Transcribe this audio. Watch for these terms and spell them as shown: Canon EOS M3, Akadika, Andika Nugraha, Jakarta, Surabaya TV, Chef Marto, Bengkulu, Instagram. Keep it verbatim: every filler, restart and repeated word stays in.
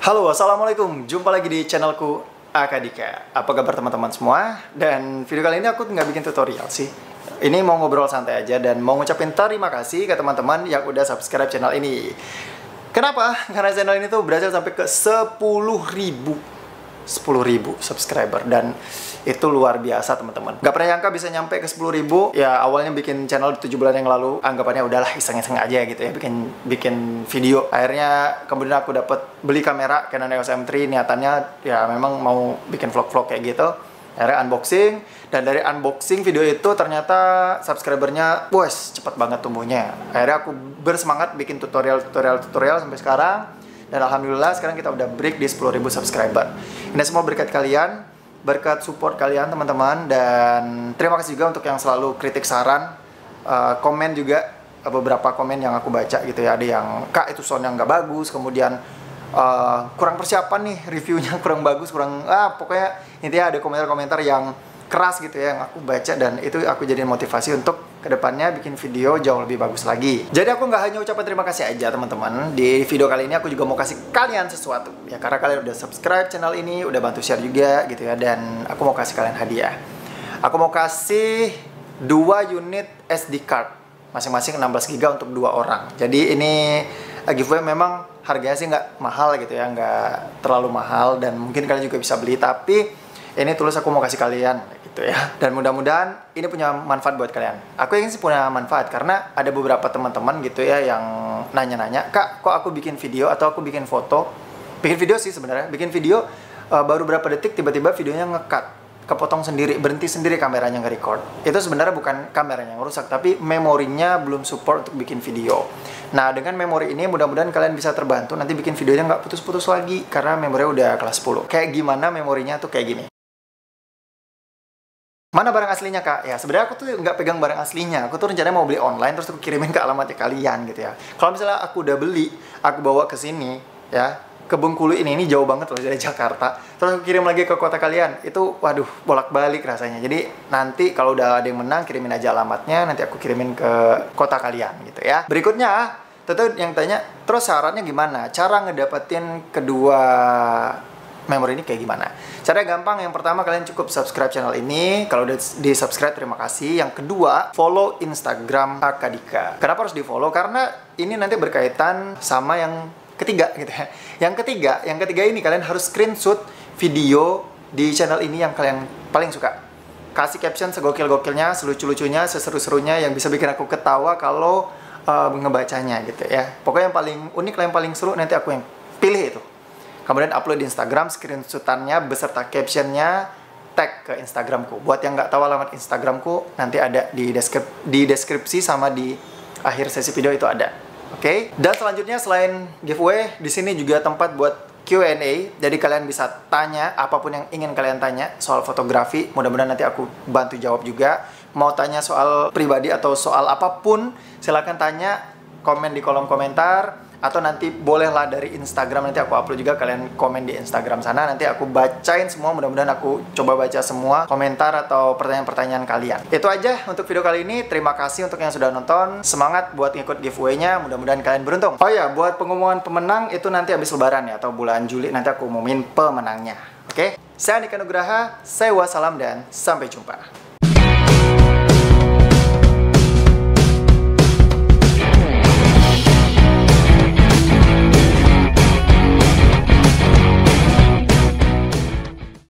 Halo, assalamualaikum. Jumpa lagi di channelku Akadika. Apa kabar teman-teman semua? Dan video kali ini aku nggak bikin tutorial sih. Ini mau ngobrol santai aja dan mau ngucapin terima kasih ke teman-teman yang udah subscribe channel ini. Kenapa? Karena channel ini tuh berhasil sampai ke sepuluh ribu subscriber dan itu luar biasa teman-teman. Gak pernah nyangka bisa nyampe ke sepuluh ribu. Ya awalnya bikin channel tujuh bulan yang lalu, anggapannya udahlah iseng-iseng aja gitu ya, bikin bikin video. Akhirnya kemudian aku dapat beli kamera Canon E O S M tiga, niatannya ya memang mau bikin vlog-vlog kayak gitu. Akhirnya unboxing, dan dari unboxing video itu ternyata subscribernya wes cepat banget tumbuhnya. Akhirnya aku bersemangat bikin tutorial-tutorial-tutorial sampai sekarang. Dan alhamdulillah sekarang kita udah break di sepuluh ribu subscriber. Ini semua berkat kalian, berkat support kalian teman-teman. Dan terima kasih juga untuk yang selalu kritik saran, uh, komen juga, uh, beberapa komen yang aku baca gitu ya. Ada yang, kak itu soundnya nggak bagus, kemudian uh, kurang persiapan nih, reviewnya kurang bagus, kurang, ah pokoknya intinya ada komentar-komentar yang keras gitu ya, yang aku baca, dan itu aku jadiin motivasi untuk kedepannya bikin video jauh lebih bagus lagi. Jadi aku nggak hanya ucapan terima kasih aja teman-teman. Di video kali ini aku juga mau kasih kalian sesuatu ya, karena kalian udah subscribe channel ini, udah bantu share juga gitu ya. Dan aku mau kasih kalian hadiah. Aku mau kasih dua unit S D card, masing-masing enam belas giga untuk dua orang. Jadi ini giveaway memang harganya sih nggak mahal gitu ya, nggak terlalu mahal, dan mungkin kalian juga bisa beli. Tapi ini tulus aku mau kasih kalian gitu ya. Dan mudah-mudahan ini punya manfaat buat kalian. Aku ingin sih punya manfaat, karena ada beberapa teman-teman gitu ya yang nanya-nanya, kak kok aku bikin video atau aku bikin foto. Bikin video sih sebenarnya, bikin video uh, baru berapa detik tiba-tiba videonya nge-cut, kepotong sendiri, berhenti sendiri kameranya nge-record. Itu sebenarnya bukan kameranya yang rusak, tapi memorinya belum support untuk bikin video. Nah dengan memori ini mudah-mudahan kalian bisa terbantu nanti bikin videonya nggak putus-putus lagi, karena memorinya udah kelas sepuluh. Kayak gimana memorinya tuh kayak gini. Mana barang aslinya kak? Ya sebenarnya aku tuh nggak pegang barang aslinya. Aku tuh rencananya mau beli online, terus aku kirimin ke alamatnya kalian gitu ya. Kalau misalnya aku udah beli, aku bawa ke sini ya, ke Bengkulu ini, ini jauh banget loh dari Jakarta. Terus aku kirim lagi ke kota kalian, itu waduh bolak-balik rasanya. Jadi nanti kalau udah ada yang menang, kirimin aja alamatnya, nanti aku kirimin ke kota kalian gitu ya. Berikutnya, tentu yang tanya, terus syaratnya gimana? Cara ngedapetin kedua memori ini kayak gimana? Caranya gampang. Yang pertama, kalian cukup subscribe channel ini. Kalau udah di subscribe, terima kasih. Yang kedua, follow Instagram Akadika. Kenapa harus di follow? Karena ini nanti berkaitan sama yang ketiga gitu ya. Yang ketiga, yang ketiga ini kalian harus screenshot video di channel ini yang kalian paling suka. Kasih caption segokil-gokilnya, selucu-lucunya, seseru-serunya, yang bisa bikin aku ketawa kalau uh, ngebacanya gitu ya. Pokoknya yang paling unik lah, yang paling seru, nanti aku yang pilih itu. Kemudian upload di Instagram, screenshotannya beserta captionnya, tag ke Instagramku. Buat yang nggak tahu alamat Instagramku, nanti ada di, deskrip di deskripsi sama di akhir sesi video itu ada. Oke. Okay? Dan selanjutnya selain giveaway, di sini juga tempat buat Q and A. Jadi kalian bisa tanya apapun yang ingin kalian tanya soal fotografi. Mudah-mudahan nanti aku bantu jawab juga. Mau tanya soal pribadi atau soal apapun, silahkan tanya. Komen di kolom komentar. Atau nanti bolehlah dari Instagram, nanti aku upload juga, kalian komen di Instagram sana, nanti aku bacain semua, mudah-mudahan aku coba baca semua komentar atau pertanyaan-pertanyaan kalian. Itu aja untuk video kali ini, terima kasih untuk yang sudah nonton, semangat buat ngikut giveaway-nya, mudah-mudahan kalian beruntung. Oh ya, buat pengumuman pemenang itu nanti habis lebaran ya, atau bulan Juli nanti aku umumin pemenangnya. Oke, saya Andika Nugraha, saya wassalam dan sampai jumpa.